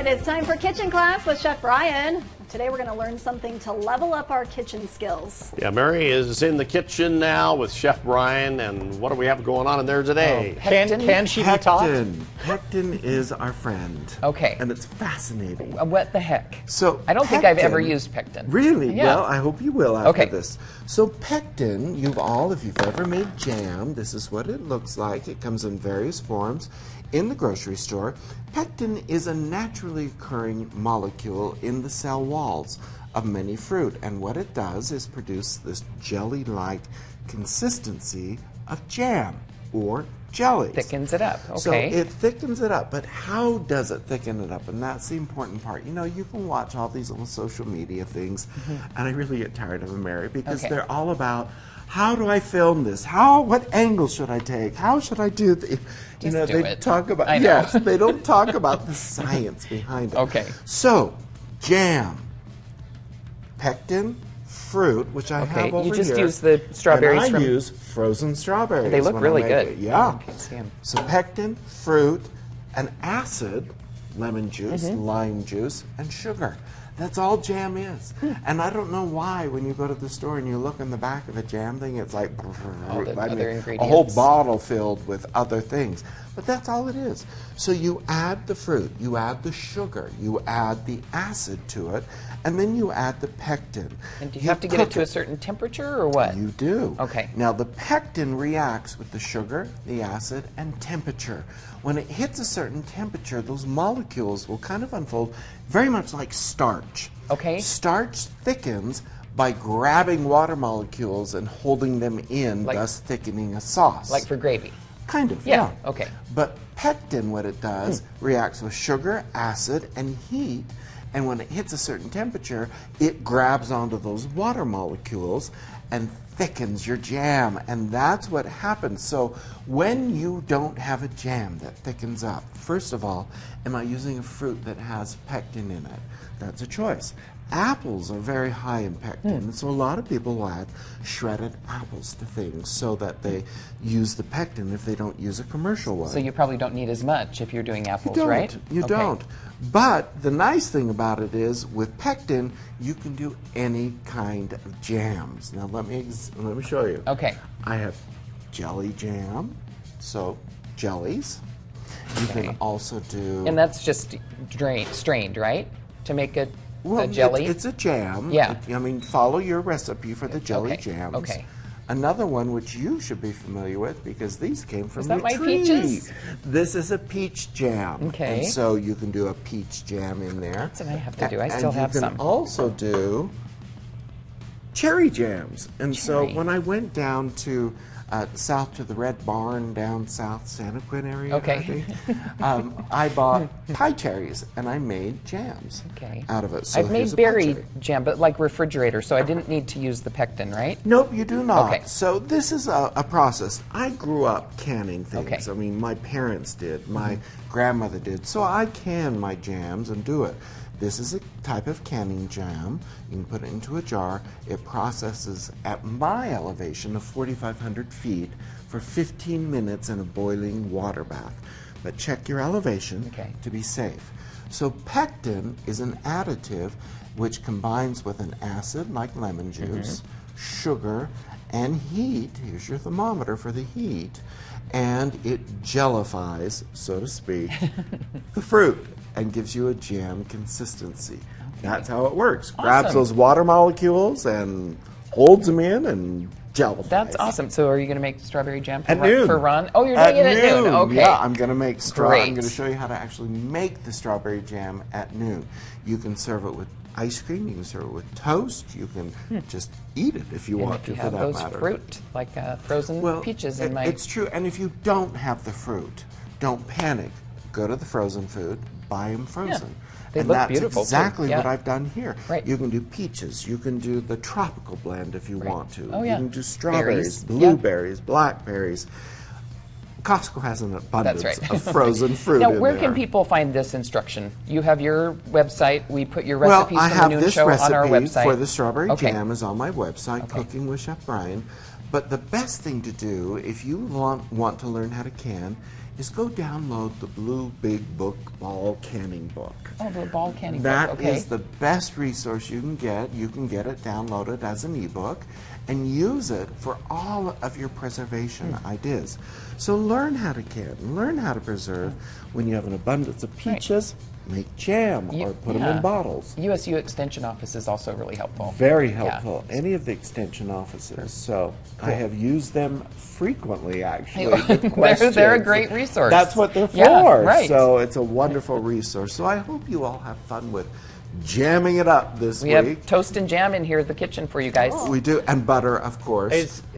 It is time for Kitchen Class with Chef Brian. Today we're going to learn something to level up our kitchen skills. Yeah, Mary is in the kitchen now with Chef Brian, and what do we have going on in there today? Oh, can she be taught? Pectin is our friend. Okay. And it's fascinating. What the heck? So I don't think I've ever used pectin. Really? Yeah. Well, I hope you will after this. So pectin, if you've ever made jam, this is what it looks like. It comes in various forms. In the grocery store, pectin is a naturally occurring molecule in the cell walls of many fruit, and what it does is produce this jelly-like consistency of jam or jellies. Thickens it up, okay. So it thickens it up, but how does it thicken it up? And that's the important part. You know, you can watch all these little social media things, and I really get tired of them, Mary, because they're all about, how do I film this? What angle should I take? How should I do this? You know, they talk about, yes, they don't talk about the science behind it. Okay. So, jam, pectin, fruit, which I have over here. You just use the strawberries from... I use frozen strawberries. They look really good. Yeah. I can't see them. So pectin, fruit, an acid, lemon juice, lime juice, and sugar. That's all jam is. And I don't know why when you go to the store and you look in the back of a jam thing, it's like a whole bottle filled with other things. But that's all it is. So you add the fruit, you add the sugar, you add the acid to it, and then you add the pectin. And do you have to get it to a certain temperature or what? You do. Okay. Now the pectin reacts with the sugar, the acid, and temperature. When it hits a certain temperature, those molecules will kind of unfold very much like starch. Okay. Starch thickens by grabbing water molecules and holding them in, thus thickening a sauce. Like for gravy. Kind of, yeah. Okay. But pectin, what it does, reacts with sugar, acid, and heat, and when it hits a certain temperature, it grabs onto those water molecules and thickens your jam, and that's what happens. So when you don't have a jam that thickens up, first of all, am I using a fruit that has pectin in it? That's a choice. Apples are very high in pectin, so a lot of people will add shredded apples to things so that they use the pectin if they don't use a commercial one. So you probably don't need as much if you're doing apples, right? You don't. But the nice thing about it is, with pectin, you can do any kind of jams. Now let me show you. Okay. I have jelly jam, so jellies. You can also do... And that's just strained, right? To make a... Well, jelly? It's a jam. Yeah. I mean, follow your recipe for the jelly jams. Okay. Another one which you should be familiar with because these came from the tree. Is that my peaches? This is a peach jam. Okay. And so you can do a peach jam in there. That's what I have to do. I still have some. And you can also do cherry jams. And so when I went down to... south to the Red Barn, down south, Santaquin area, I think. I bought pie cherries, and I made jams out of it. So I've made berry jam, but like refrigerator, so I didn't need to use the pectin, right? Nope, you do not. Okay. So this is a process. I grew up canning things. Okay. I mean, my parents did, my grandmother did, so I can my jams and do it. This is a type of canning jam. You can put it into a jar. It processes at my elevation of 4,500 feet for 15 minutes in a boiling water bath. But check your elevation to be safe. So pectin is an additive which combines with an acid like lemon juice, sugar, and heat. Here's your thermometer for the heat. And it jellifies, so to speak, the fruit and gives you a jam consistency. That's how it works. Awesome. Grabs those water molecules and holds them in and jellifies. That's awesome. So are you going to make strawberry jam for Ron? Oh, you're doing it at noon. Okay. Yeah, I'm going to make I'm going to show you how to actually make the strawberry jam at noon. You can serve it with ice cream, you can serve it with toast, you can just eat it if you want to, for that matter. And if you have those fruit, like frozen peaches in my... It's true, and if you don't have the fruit, don't panic. Go to the frozen food, buy them frozen. Yeah, they look beautiful. And that's exactly what I've done here. Right. You can do peaches, you can do the tropical blend if you want to. Oh, yeah. You can do strawberries, blueberries, blackberries. Costco has an abundance of frozen fruit. Now, where can people find this instruction? You have your website. We put your recipes from the noon show on our website. Well, I have this recipe for the strawberry jam is on my website, Cooking with Chef Brian. But the best thing to do if you want to learn how to can is go download the Blue Big Book Ball Canning Book. Oh, the Ball Canning Book, okay. That is the best resource you can get. You can get it downloaded as an ebook and use it for all of your preservation ideas. So learn how to can, learn how to preserve. When you have an abundance of peaches, make jam or put them in bottles. USU Extension Office is also really helpful. Very helpful. Yeah. Any of the extension offices. So I have used them frequently, actually. With questions. They're a great resource. That's what they're for. Yeah, right. So it's a wonderful resource. So I hope you all have fun with jamming it up this week. We have toast and jam in here at the kitchen for you guys. Oh, we do. And butter, of course. It's